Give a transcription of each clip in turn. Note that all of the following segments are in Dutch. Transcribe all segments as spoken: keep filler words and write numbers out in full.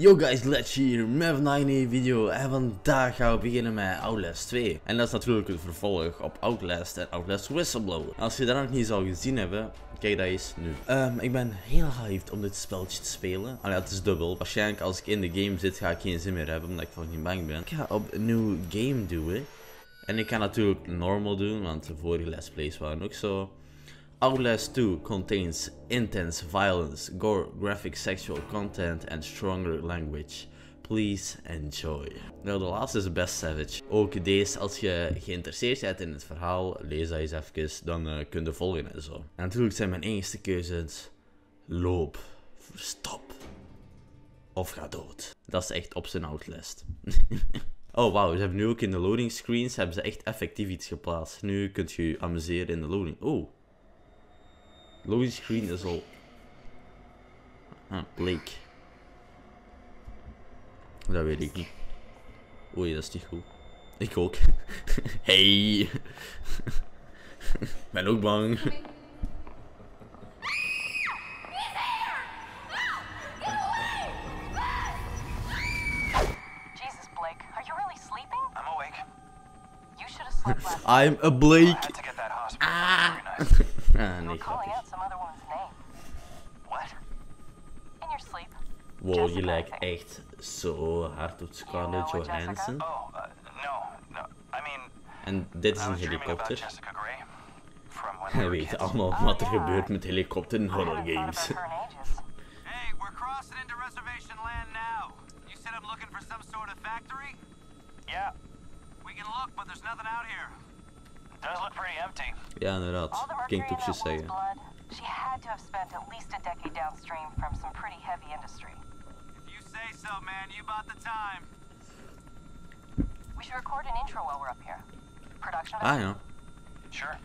Yo guys, let's here, met vandaag een nieuwe video en vandaag gaan we beginnen met Outlast twee. En dat is natuurlijk het vervolg op Outlast en Outlast Whistleblower. Als je dat nog niet zou gezien hebben, kijk dat eens nu. Um, ik ben heel hyped om dit speltje te spelen. Allee, het is dubbel. Waarschijnlijk als ik in de game zit ga ik geen zin meer hebben, omdat ik van geen bang ben. Ik ga opnieuw game doen. En ik ga natuurlijk normal doen, want de vorige let's plays waren ook zo. Outlast two contains intense violence, gore, graphic sexual content and stronger language. Please enjoy. Nou, de laatste is best savage. Ook deze, als je geïnteresseerd bent in het verhaal, lees dat eens even, dan uh, kun je volgen en zo. En natuurlijk zijn mijn enigste keuzes: loop, stop of ga dood. Dat is echt op zijn Outlast. Oh wauw, ze hebben nu ook in de loading screens hebben ze echt effectief iets geplaatst. Nu kunt je je amuseren in de loading. Oh. Loading screen is al... Ah, Blake. Dat weet ik niet. Oei, dat is niet goed. Ik ook. Hey! Ben ook bang. Jesus, Blake, are you really sleeping? I'm awake. You should have slept last night. I'm a Blake. Ah! Ah, nee, grappig. Wow, je lijkt echt zo hard op Scarlett Johansson. En dit is een helikopter. We weten allemaal wat er gebeurt met helikopter in horror games. Hey, we're crossing into reservation land now. You said I'm looking for some sort of factory? Yeah. We can look, but there's nothing out here. It does look pretty empty. Ja, inderdaad. Klinkt ook zo zeggen. She had to have spent at least a decade downstream from some pretty heavy industry. If you say so, man, you bought the time. We should record an intro while we're up here. Production. Ah ja. Sure.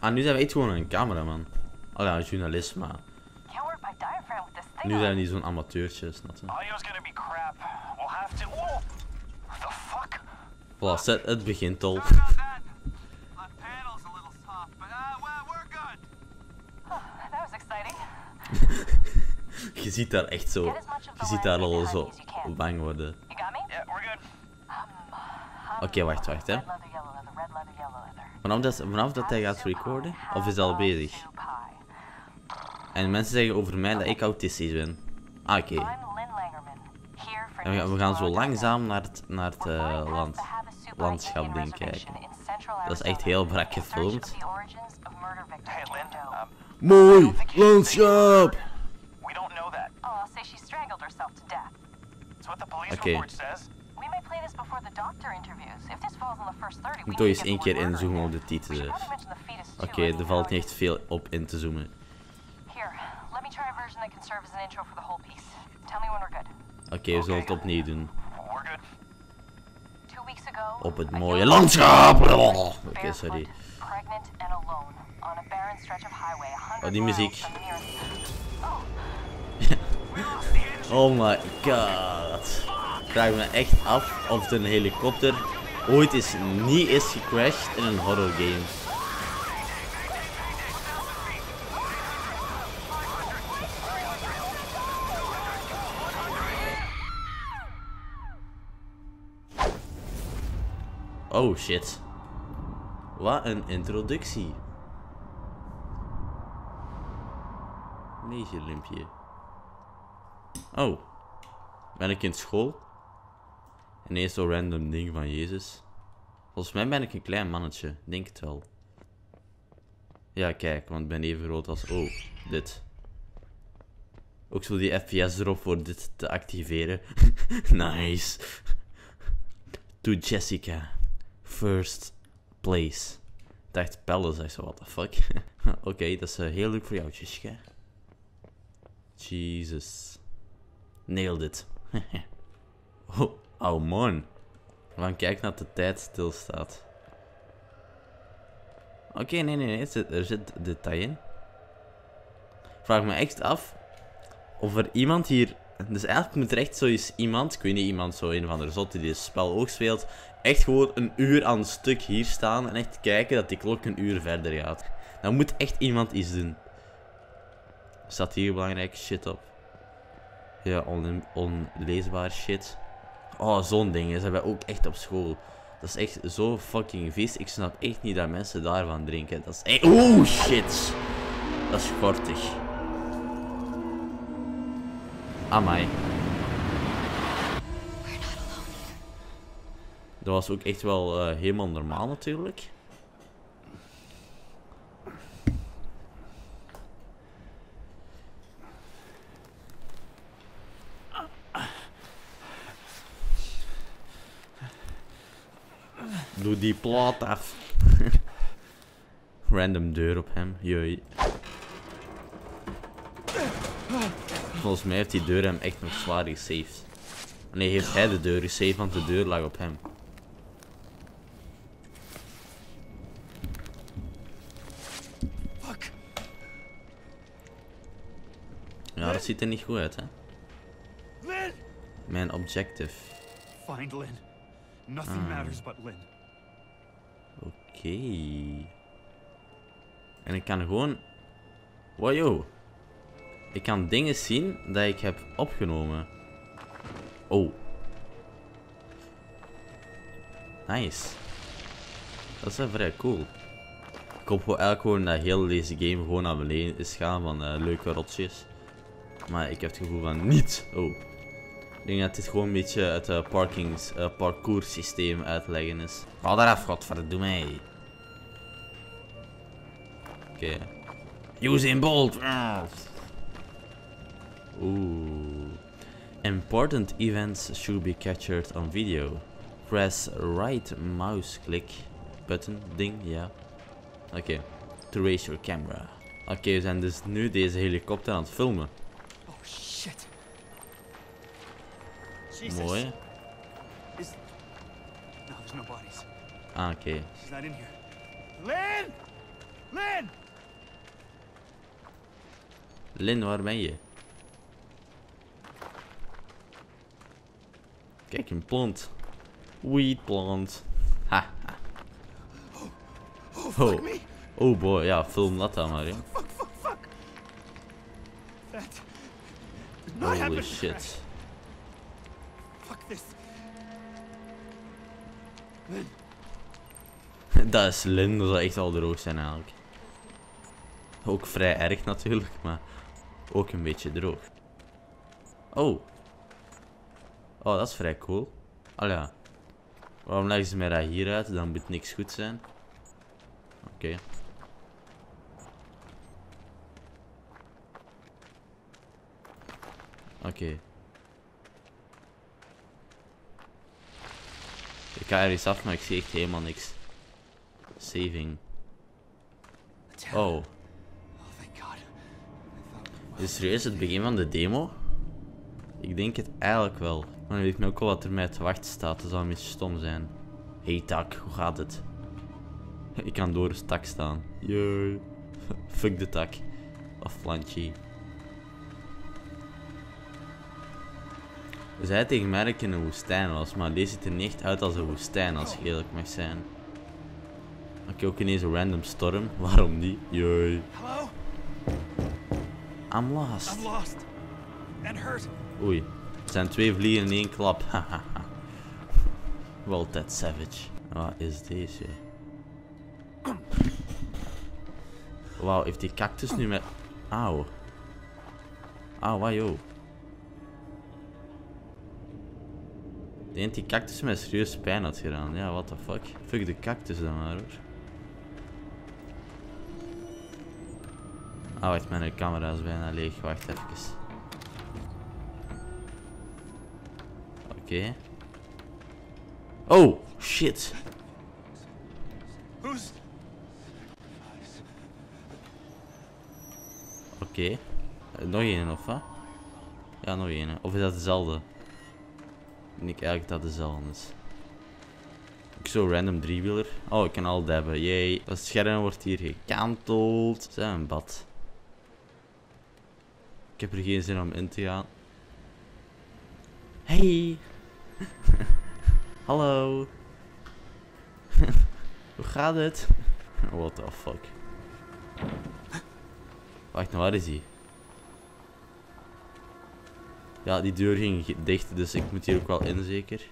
Ah, nu zijn we echt gewoon een cameraman. Oh ja, een journalist, maar. Can't work by diaphragm with this thing. Nu zijn we niet zo'n amateurtje, snap je? Audio's gonna be crap. We'll have to. Oh! What the fuck? Voilà, het, het begint al. Je ziet daar echt zo, je ziet daar al zo bang worden. Oké, okay, wacht, wacht hè. Vanaf dat, vanaf dat hij gaat recorden, of is hij al bezig? En mensen zeggen over mij dat ik autistisch ben. Ah, oké. Okay. We, we gaan zo langzaam naar het, naar het uh, land, landschap ding kijken. Dat is echt heel brak gefilmd. Mooi landschap! Oké. Ik moet toch eens één keer inzoomen op de titel. Oké, okay, er valt niet echt veel op in te zoomen. Oké, okay, we zullen het opnieuw doen. Op het mooie landschap! Oké, okay, sorry. Oh, die muziek. Oh my god. Ik vraag me echt af of een helikopter ooit is niet is gecrashed in een horror game. Oh shit. Wat een introductie. Nee, je limpje. Oh, ben ik in school? En ineens zo'n random ding van Jezus. Volgens mij ben ik een klein mannetje, denk het wel. Ja, kijk, want ik ben even rood als... Oh, dit. Ook zo die F P S erop voor dit te activeren. Nice. To Jessica. First place. Ik dacht pellen, zeg zo, what the fuck. Oké, okay, dat is uh, heel leuk voor jou, Jessica. Jesus. Nailed it. Oh, oh man. Want kijk dat de tijd stilstaat. Oké, okay, nee, nee, nee. Er zit, er zit detail in. Vraag me echt af of er iemand hier... Dus eigenlijk moet er echt zoiets iemand, ik weet niet, iemand zo een van de zotten die dit spel ook speelt, echt gewoon een uur aan een stuk hier staan en echt kijken dat die klok een uur verder gaat. Dan moet echt iemand iets doen. Staat hier belangrijk shit op. ja, on onleesbaar shit. Oh, zo'n ding. Dat hebben wij ook echt op school. Dat is echt zo fucking vies. Ik snap echt niet dat mensen daarvan drinken. Dat is echt... Oeh, shit. Dat is gortig. Amai. Dat was ook echt wel uh, helemaal normaal natuurlijk. Doe die plaat af. Random deur op hem. Jee. Volgens mij heeft die deur hem echt nog zwaar gesaved. Nee, heeft hij de deur gesaved, want de deur lag op hem. Fuck. Ja, dat ziet er niet goed uit, hè? Mijn objective. Find Lynn. Nothing ah. matters but Lynn. Oké. Okay. En ik kan gewoon... Wow, yo. Ik kan dingen zien dat ik heb opgenomen. Oh. Nice. Dat is wel vrij cool. Ik hoop eigenlijk gewoon dat heel deze game gewoon naar beneden is gaan van uh, leuke rotjes. Maar ik heb het gevoel van niet. Oh. Ik denk dat dit gewoon een beetje het uh, parkings, uh, parcours systeem uitleggen is. Ga daaraf, godverdomme mij. Oké. Okay. Usain Bolt. Ooh. Important events should be captured on video. Press right mouse click button ding, ja. Yeah. Oké. Okay. To raise your camera. Oké, okay, we zijn dus nu deze helikopter aan het filmen. Oh shit. Jesus. Mooi. Is... No, there's no bodies. Ah, oké. Okay. She's not in here. Lynn! Lynn! Lynn, waar ben je? Kijk, een plant. Weed plant. Ha. Oh. Oh, oh boy, ja, film dat dan maar, hè. Fuck, fuck, fuck. That did not happen. Holy shit. Fuck this. Dat is Lynn, dat zou echt al droog zijn eigenlijk. Ook vrij erg natuurlijk, maar ook een beetje droog. Oh. Oh, dat is vrij cool. Al ja. Waarom leggen ze mij dat hier uit? Dan moet niks goed zijn. Oké. Okay. Oké. Okay. Ik ga ergens af, maar ik zie echt helemaal niks. Saving. Oh. Is serieus het begin van de demo? Ik denk het eigenlijk wel. Maar dan weet ik nu ook al wat er mij te wachten staat. Dat zou een beetje stom zijn. Hey Tak, hoe gaat het? Ik kan door een tak staan. Jee. Fuck de tak. Of plantje. Zij zei tegen mij dat ik in een woestijn was, maar deze ziet er niet echt uit als een woestijn, als ik eerlijk mag zijn. Oké, okay, ook ineens een random storm. Waarom niet? Jee. Hallo? I'm lost. I'm lost. And hurt. Oei, het zijn twee vliegen in één klap. Hahaha. Well, that savage. Wat is deze? Wauw, heeft die cactus nu met... Auw. Auw, wauw, joh. Die heeft die cactus met serieus pijn had gedaan. Ja, what the fuck. Fuck de cactus dan maar, hoor. Ah, wacht, mijn camera is bijna leeg. Wacht even. Oké. Okay. Oh, shit. Oké. Okay. Nog één of wat? Ja, nog één. Of is dat dezelfde? Ik denk eigenlijk dat dezelfde is. Ook zo random driewieler. Oh, ik kan al dabben. Jee. Dat scherm wordt hier gekanteld. Zijn een bad. Ik heb er geen zin om in te gaan. Hey! Hallo! Hoe gaat het? What the fuck? Wacht, nou, waar is hij? Ja, die deur ging dicht, dus ik moet hier ook wel in, zeker.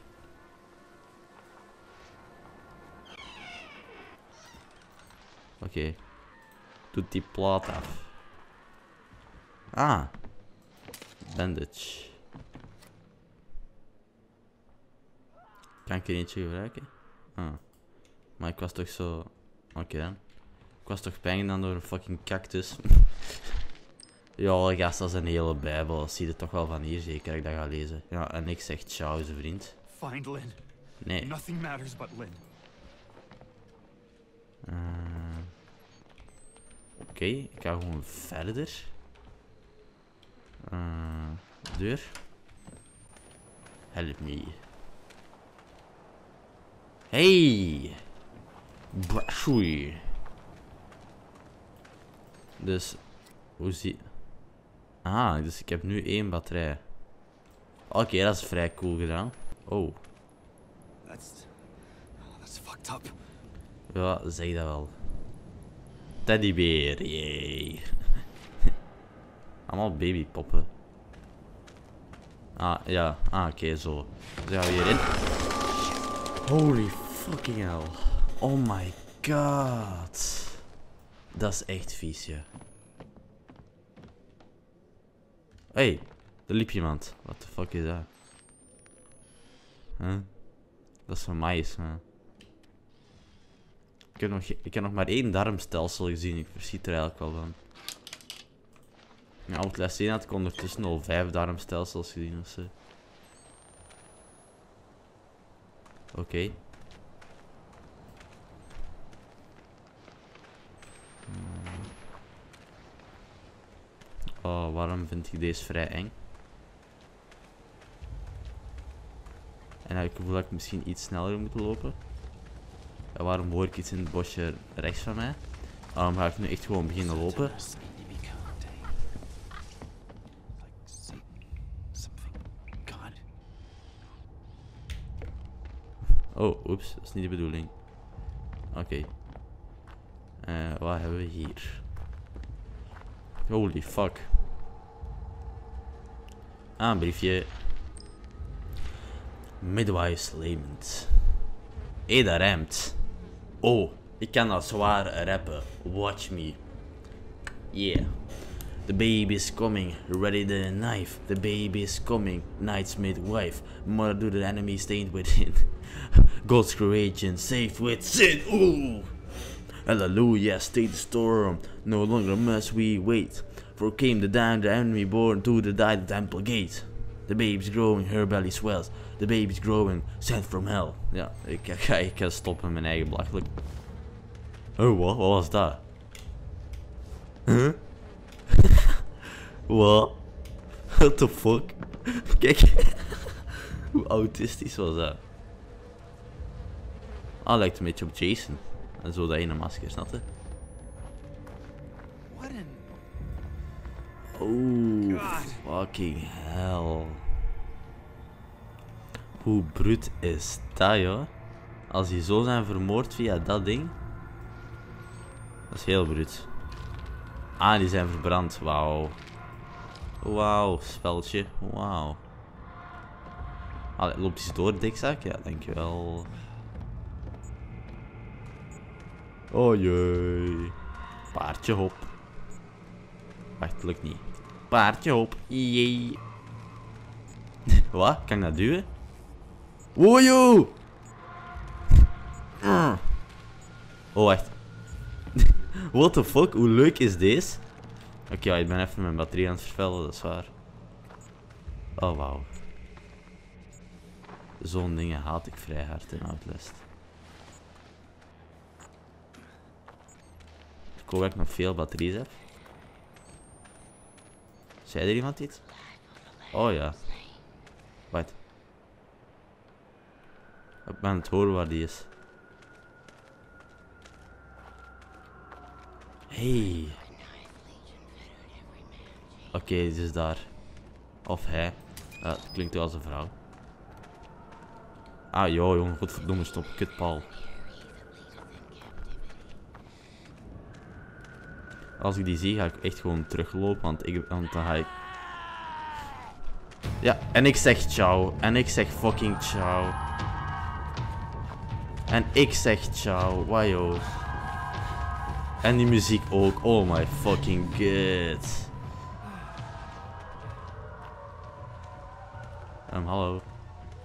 Oké. Okay. Doet die plaat af. Ah. Bandage. Kan ik er eentje gebruiken? Ah. Maar ik was toch zo... Oké okay, dan. Ik was toch pijn gedaan door een fucking cactus. Ja, gast, dat is een hele bijbel. Dat zie je toch wel van hier, zeker, ik dat ga lezen. Ja, en ik zeg ciao, zijn vriend. Find Lynn. Nee. Nothing matters but Lynn. Uh, Oké, okay, ik ga gewoon verder. Uh, deur. Help me. Hey! Brashoei. Dus, hoe zie... Ah, dus ik heb nu één batterij. Oké, okay, dat is vrij cool gedaan. Oh. That's... That's fucked up. Ja, zeg dat wel. Teddybeer, yay. Allemaal babypoppen. Ah, ja. Ah, oké, okay, zo. Dan gaan we hierin. Holy fucking hell. Oh my god. Dat is echt vies, ja. Hey, er liep iemand. What the fuck is dat? Huh? Dat is van mais, hè. Ik heb, nog, ik heb nog maar één darmstelsel gezien. Ik verschiet er eigenlijk wel van. Ja, Outlast één had ik ondertussen al vijf darmstelsels gezien ofzo. Oké. Okay. Oh, waarom vind ik deze vrij eng? En ik voel dat ik misschien iets sneller moet lopen. En waarom hoor ik iets in het bosje rechts van mij? Waarom ga ik nu echt gewoon beginnen lopen? Oh, oeps, dat is niet de bedoeling. Oké. Okay. Uh, wat hebben we hier? Holy fuck. Ah, een briefje. Midwives lament. Hé, hey, dat rijmt. Oh, ik kan dat zwaar rappen. Watch me. Yeah. The baby is coming. Ready the knife. The baby is coming. Knight's midwife. Mother do the enemy stained within. God's creation saved with sin. Ooh. Hallelujah, stay the storm, no longer must we wait. For came the time the enemy born to the die the temple gate. The baby's growing, her belly swells. The baby's growing, sent from hell. Ja, ik ga ik, ik stoppen met mijn eigen belachelijk. Oh, wat? Wat was dat? Huh? Wat? What the fuck? Kijk, hoe autistisch was dat? Ah, lijkt een beetje op Jason. En zo dat ene masker, snap je? Oh, fucking hell. Hoe bruut is dat, joh? Als die zo zijn vermoord via dat ding. Dat is heel bruut. Ah, die zijn verbrand. Wauw. Wauw, speltje. Wauw. Allee, loopt iets door, dikzak? Ja, dankjewel. Oh jee. Paardje hop. Wacht, lukt niet. Paardje hop. Jee. Wat? Kan ik dat duwen? Wojo! Oh, wacht. What the fuck? Hoe leuk is deze? Oké, okay, ja, ik ben even mijn batterij aan het vervellen, dat is waar. Oh, wauw. Zo'n dingen haat ik vrij hard in Outlast. Ik hoop dat ik nog veel batteries heb. Zei er iemand iets? Oh ja. Wacht. Ik ben aan het horen waar die is. Hey. Oké, okay, die is daar. Of hij. Uh, dat klinkt wel als een vrouw. Ah joh, jongen, godverdomme, stop, kutpaal. Als ik die zie, ga ik echt gewoon teruglopen, want, ik, want dan ga ik... Ja, en ik zeg ciao. En ik zeg fucking ciao. En ik zeg ciao. Wajo. En die muziek ook. Oh my fucking god. Um, hallo.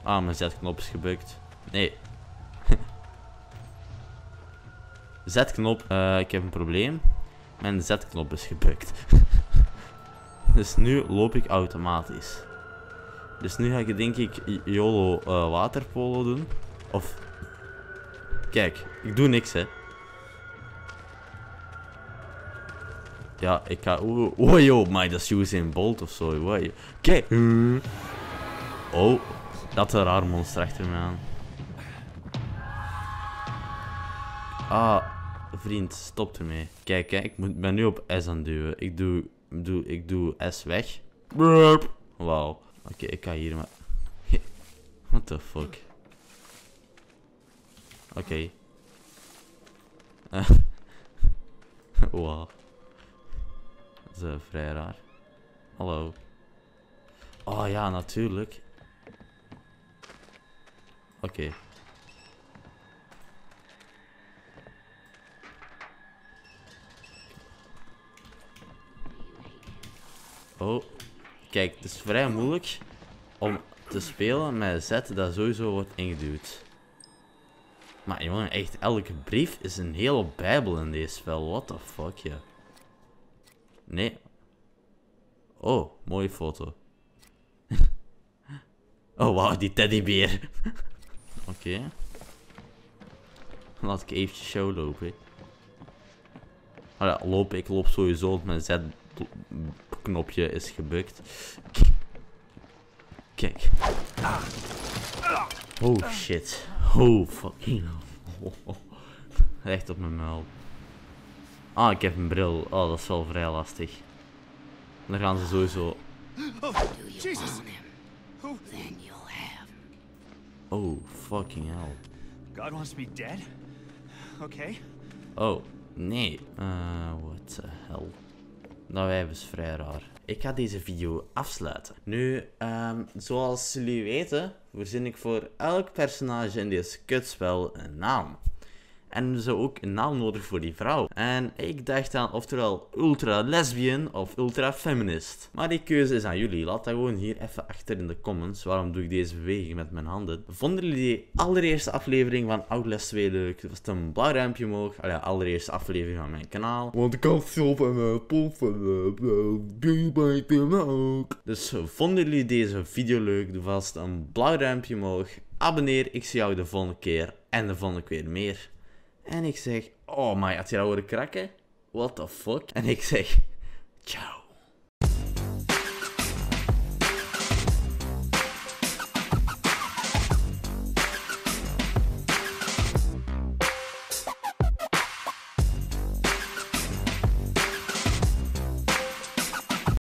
Ah, mijn Z-knop is gebukt. Nee. Z-knop. Uh, ik heb een probleem. Mijn Z-knop is gebukt. Dus nu loop ik automatisch. Dus nu ga ik denk ik YOLO uh, waterpolo doen. Of... Kijk, ik doe niks, hè. Ja, ik ga... Oh, oh yo, maar dat is Usain Bolt of zo. Oh, kijk. Oh, dat is een raar monster achter me aan. Ah, vriend, stop ermee. Kijk, kijk, ik moet, ben nu op S aan duwen. Ik doe, doe, ik doe S weg. Wauw. Oké, okay, ik ga hier maar... What the fuck? Oké. Okay. Wauw. Dat is uh, vrij raar. Hallo. Oh ja, natuurlijk. Oké. Okay. Oh, kijk, het is vrij moeilijk om te spelen met Z dat sowieso wordt ingeduwd. Maar jongen, echt elke brief is een hele bijbel in deze spel. What the fuck, ja. Nee. Oh, mooie foto. Oh wauw, die teddybeer. Oké. Okay. Laat ik eventjes show lopen. Oh ja, lopen. Ik loop sowieso op mijn Z... knopje is gebukt. Kijk. Oh shit. Oh fucking. Oh, oh. Recht op mijn muil. Ah, ik heb een bril. Oh, dat is wel vrij lastig. Dan gaan ze sowieso. Oh fucking hell. God wants me dead. Oké. Oh nee. Uh, what the hell. Nou, wij hebben is vrij raar. Ik ga deze video afsluiten. Nu, um, zoals jullie weten, voorzien ik voor elk personage in dit kutspel een naam. En zo ook een naam nodig voor die vrouw. En ik dacht aan oftewel ultra lesbian of ultra feminist. Maar die keuze is aan jullie. Laat dat gewoon hier even achter in de comments. Waarom doe ik deze beweging met mijn handen? Vonden jullie de allereerste aflevering van Outlast twee leuk? Dat was een blauw ruimpje omhoog. Allee, allereerste aflevering van mijn kanaal. Want ik had zelf een post en ook. Dus vonden jullie deze video leuk? Doe vast een blauw ruimpje omhoog. Abonneer. Ik zie jou de volgende keer. En de volgende keer meer. En ik zeg, oh my, had je dat horen krakken? What the fuck? En ik zeg, ciao.